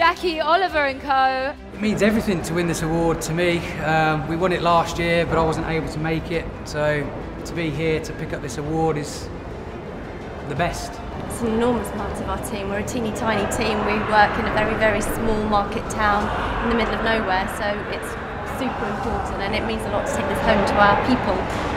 Jackie, Oliver and co. It means everything to win this award to me. We won it last year, but I wasn't able to make it. So to be here to pick up this award is the best. It's an enormous part of our team. We're a teeny tiny team. We work in a very, very small market town in the middle of nowhere. So it's super important, and it means a lot to take this home to our people.